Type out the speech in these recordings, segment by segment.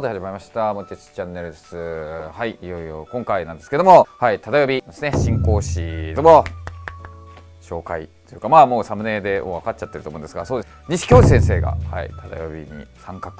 と始まりましたもてつチャンネルです。はい、いよいよ今回なんですけども、はい、ただよびですね、新講師どうも紹介というか、まあもうサムネで分かっちゃってると思うんですが、そうです、西京司先生が、はい、ただよびに参画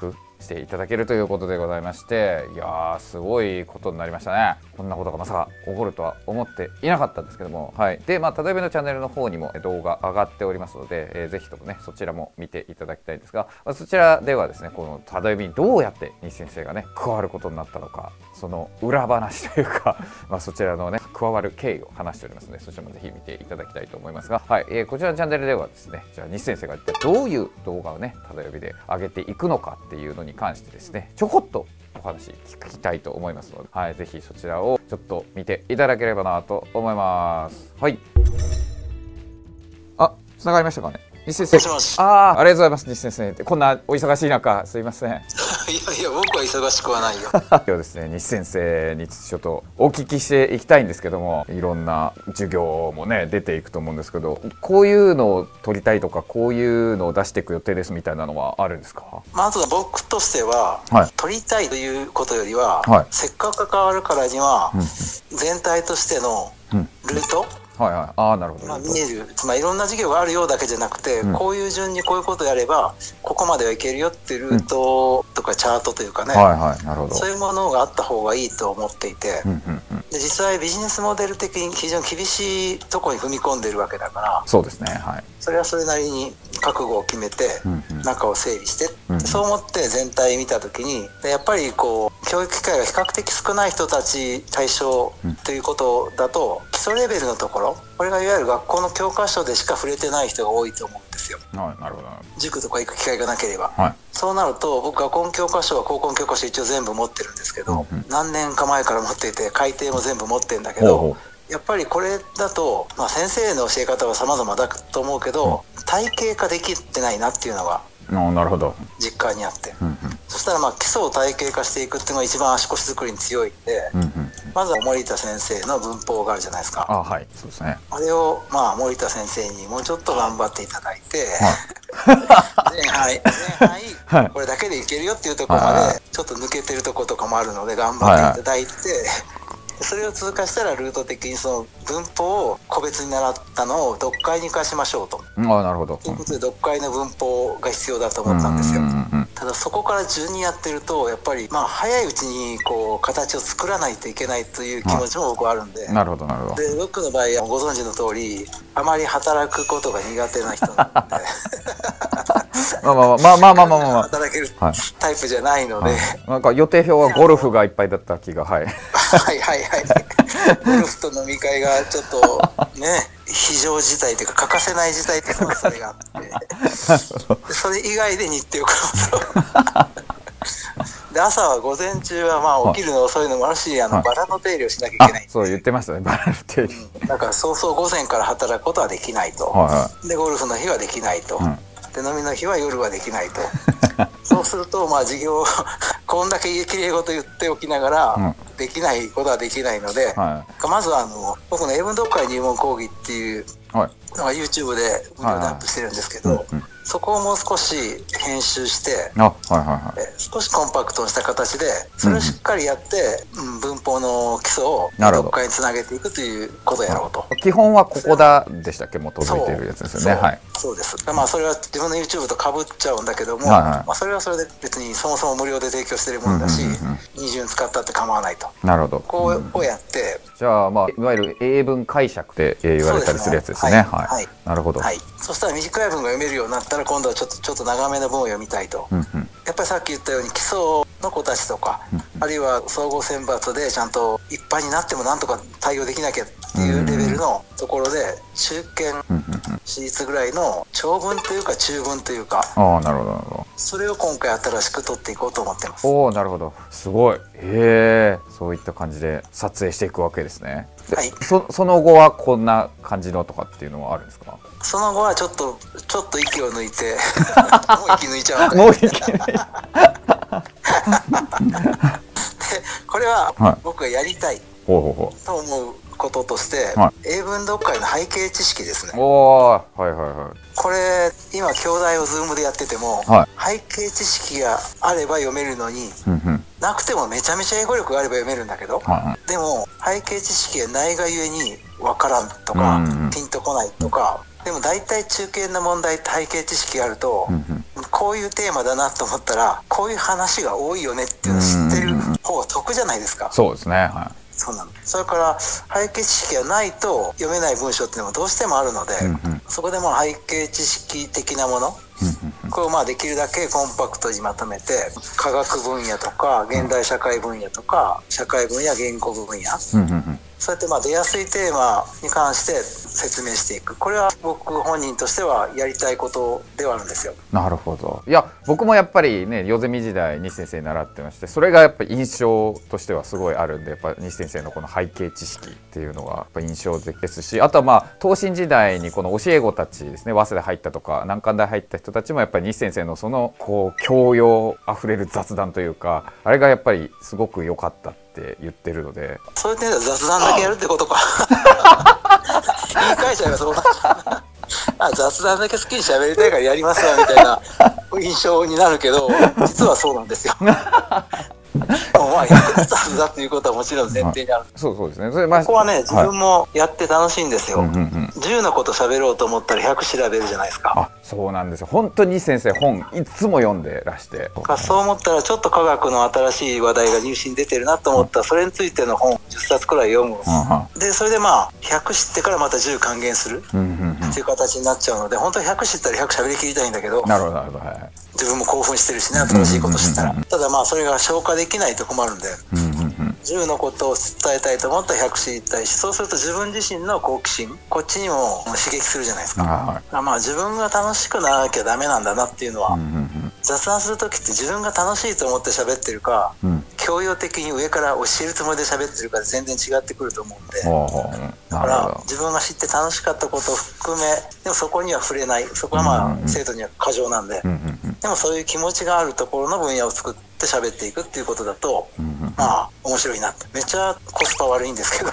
していただけるということでございまして、いやーすごいことになりましたね。こんなことがまさか起こるとは思っていなかったんですけども、はい、でまあただよびのチャンネルの方にも動画上がっておりますので、ぜひともねそちらも見ていただきたいんですが、まあ、そちらではですね、このただよびにどうやって西先生がね加わることになったのか、その裏話というかまあそちらのね加わる経緯を話しておりますので、そちらもぜひ見ていただきたいと思いますが、はい、こちらのチャンネルではですね、じゃあ西先生が一体どういう動画をねただよびで上げていくのかっていうのに関してですね、ちょこっとお話聞きたいと思いますので、はい、ぜひそちらをちょっと見ていただければなと思います。はい、あ、つながりましたかね、西先生。ああ、ありがとうございます。西先生ってこんなお忙しい中すいません。いやいや、僕は忙しくはないよ。今日ですね、西先生にちょっとお聞きしていきたいんですけども、いろんな授業もね出ていくと思うんですけど、こういうのを取りたいとか、こういうのを出していく予定ですみたいなのはあるんですか？まずは僕としては、はい、取りたいということよりは、はい、せっかく関わるからには、うん、全体としてのルート、うん、はいはい、ああ、なるほど。まあ見える、まあ、いろんな授業があるようだけじゃなくて、うん、こういう順にこういうことをやればここまではいけるよっていうルートとかチャートというかね、そういうものがあった方がいいと思っていて、で実際ビジネスモデル的に非常に厳しいところに踏み込んでいるわけだから、そうですね、はい、それはそれなりに覚悟を決めて、うん、うん、中を整理して、うん、うん、そう思って全体見た時に、でやっぱりこう教育機会が比較的少ない人たち対象ということだと、基礎レベルのところ、これがいわゆる学校の教科書でしか触れてない人が多いと思うんですよ。はい、なるほど。塾とか行く機会がなければ、はい、そうなると僕は学校教科書は高校教科書一応全部持ってるんですけど、うん、何年か前から持っていて改訂も全部持ってるんだけど、ほうほう、やっぱりこれだと、まあ、先生の教え方は様々だと思うけど、うん、体系化できてないなっていうのが実感にあって、うん、うん、そしたらまあ基礎を体系化していくっていうのが一番足腰作りに強いんで。うん、うん、まずは森田先生の文法があるじゃないですか。あ、はい、そうですね。あれをまあ森田先生にもうちょっと頑張っていただいて、前半これだけでいけるよっていうところまでちょっと抜けてるとことかもあるので頑張っていただいて、それを通過したらルート的にその文法を個別に習ったのを読解に活かしましょうと。あ、なるほど。ということで読解の文法が必要だと思ったんですよ。ただそこから順にやってるとやっぱりまあ早いうちにこう形を作らないといけないという気持ちも僕はあるんで、なるほどなるほど。で僕の場合はご存知の通りあまり働くことが苦手な人なんでまあ働けるタイプじゃないので、はいはい、なんか予定表はゴルフがいっぱいだった気が、はいはいはいはい、ゴルフと飲み会がちょっとね非常事態というか欠かせない事態というか、それがあってそれ以外で日程をで朝は午前中はまあ起きるの遅いのもあるし、バラの手入れをしなきゃいけない。そう言ってましたね、バラの手入れ、うん、だからそうそう午前から働くことはできないと、はい、でゴルフの日はできないと、うん、で飲みの日は夜はできないとそうするとまあ授業こんだけきれい事言っておきながら、うん、できないことはできないので、はい、まずは僕の英文読解入門講義っていうのが YouTube で無料でアップしてるんですけど、そこをもう少し編集して少しコンパクトにした形でそれをしっかりやって、うん、文法の基礎を読解につなげていくということをやろうと。基本はここだでしたっけ、もう届いてるやつですよね。そうです。まあそれは自分の YouTube とかぶっちゃうんだけども、それはそれで別にそもそも無料で提供してるものだし二重に使ったって構わないと。なるほど。こうをやって、うん、じゃあまあいわゆる英文解釈って言われたりするやつですね。はい。なるほど。はい。そしたら短い文が読めるようになったら今度はちょっと長めの文を読みたいと。うん、うん、やっぱりさっき言ったように基礎の子たちとか、うん、うん、あるいは総合選抜でちゃんと一般になってもなんとか対応できなきゃっていうレベルのところで中堅、私立ぐらいの長文というか中文というか。ああ、なるほどなるほど。それを今回新しく取っていこうと思ってます。おお、なるほど。すごい。へえ。そういった感じで撮影していくわけですね。はい。その後はこんな感じのとかっていうのはあるんですか？その後はちょっと息を抜いてもう息抜いちゃう。もう息抜い。これは僕がやりたいと思うこととして、はい、英文読解の背景知識ですね。おー、はいはいはい。これ今教材をズームでやってても、はい、背景知識があれば読めるのに。なくてもめちゃめちゃ英語力があれば読めるんだけど、はい、でも背景知識がないがゆえに分からんとか、うんうん、ピンとこないとか、でも大体中堅の問題背景知識があると、うんうん、こういうテーマだなと思ったらこういう話が多いよねっていうのを知ってる方が得じゃないですか。そうですね、はい、そうなの。それから背景知識がないと読めない文章っていうのもどうしてもあるので、うんうん、そこでも背景知識的なもの、うんうん、これをまあできるだけコンパクトにまとめて科学分野とか現代社会分野とか社会分野言語分野、うんうんうん、そうやってまあ出やすいテーマに関して説明していく、これは僕本人としてはやりたいことではあるんですよ。なるほど。いや僕もやっぱりね、ヨゼミ時代西先生に習ってまして、それがやっぱり印象としてはすごいあるんで、やっぱ西先生のこの背景知識っていうのがやっぱ印象的ですし、あとはまあ東進時代にこの教え子たちですね、早稲田入ったとか難関大入った人たちもやっぱり西先生のそのこう教養あふれる雑談というか、あれがやっぱりすごく良かったって言ってるので、そういう点では雑談だけやるってことか言い返しちゃいます。雑談だけ好きに喋りたいからやりますわみたいな印象になるけど、実はそうなんですよ。まあ役立つはずだということはもちろん前提にある。そうそうですね。それ、まあ、ここはね、自分もやって楽しいんですよ。はい、うんうんうん、10のこと喋ろうと思ったら100調べるじゃないですか。あ、そうなんですよ。本当に先生本いつも読んでらして、そう思ったらちょっと科学の新しい話題が入試に出てるなと思ったら、うん、それについての本10冊くらい読む、うん、でそれでまあ100知ってからまた10還元する、うんうんうん、っていう形になっちゃうので、本当に100知ったら100喋りきりたいんだけど、なるほどなるほど、はい、自分も興奮してるしね、新しいこと知ったら、うんうんうんうん、ただまあそれが消化できないと困るんで、うんうんうん、10のことを伝えたいと思ったら100知りたいし、そうすると自分自身の好奇心こっちにも刺激するじゃないですか。はい、まあ自分が楽しくならなきゃダメなんだなっていうのは、うんうんうん、雑談する時って自分が楽しいと思って喋ってるか、うん、教養的に上から教えるつもりで喋ってるかで全然違ってくると思うんで、だから自分が知って楽しかったことを含め、でもそこには触れない、そこはまあ生徒には過剰なんで、うんうんうん、でもそういう気持ちがあるところの分野を作って喋っていくっていうことだと、うんうん、まあ面白いなって。めっちゃコスパ悪いんですけど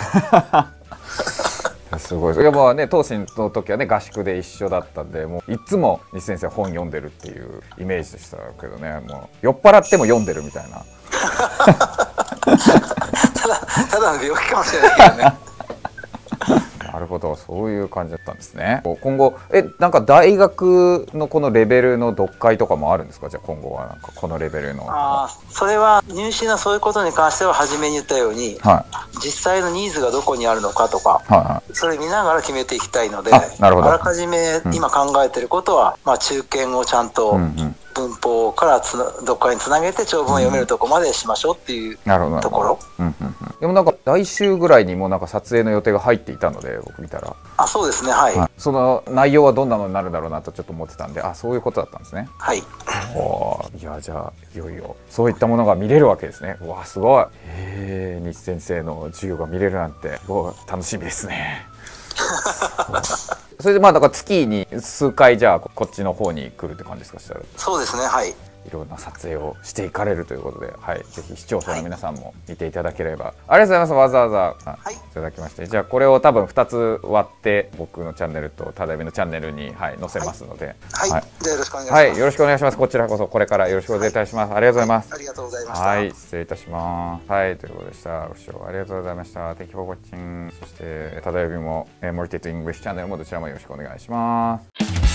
すごい。いやまあね、当時の時はね合宿で一緒だったんで、もういつも西先生本読んでるっていうイメージでしたけどね、もう酔っ払っても読んでるみたいなただの病気かもしれないけどねなるほど、そういう感じだったんですね。今後なんか大学のこのレベルの読解とかもあるんですか。じゃあ今後はなんかこのレベルの、あ、それは入試のそういうことに関しては初めに言ったように、はい、実際のニーズがどこにあるのかとか、はいはい、それ見ながら決めていきたいので、 あらかじめ今考えてることは、うん、まあ、中堅をちゃんと、うんうん、文法から読解につなげて長文を読めるとこまでしましょうっていうところ、うん、でもなんか来週ぐらいにもなんか撮影の予定が入っていたので、僕見たら、あ、そうですね、はい、はい、その内容はどんなのになるだろうなとちょっと思ってたんで、あ、そういうことだったんですね。はい、いや、じゃあいよいよそういったものが見れるわけですね。うわ、すごい。西先生の授業が見れるなんてすごい楽しみですねそれでまあだから月に数回じゃあこっちの方に来るって感じですか。そうですね、はい、いろんな撮影をしていかれるということで、はい、ぜひ視聴者の皆さんも見ていただければ、はい、ありがとうございます。わざわざ、はい、いただきまして、じゃあこれを多分2つ割って僕のチャンネルとただいまのチャンネルに、はい、載せますので、はい、はい、じゃあよろしくお願いします。はい、よろしくお願いします。こちらこそこれからよろしくお願いいたします。ありがとうございます。ありがとうございました。はい、失礼いたします。はい、ということでした。ご視聴ありがとうございました。Thank you for watching。そしてただいまもモリテッドイングリッシュチャンネルもどちらもよろしくお願いします。